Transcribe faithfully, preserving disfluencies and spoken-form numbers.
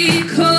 because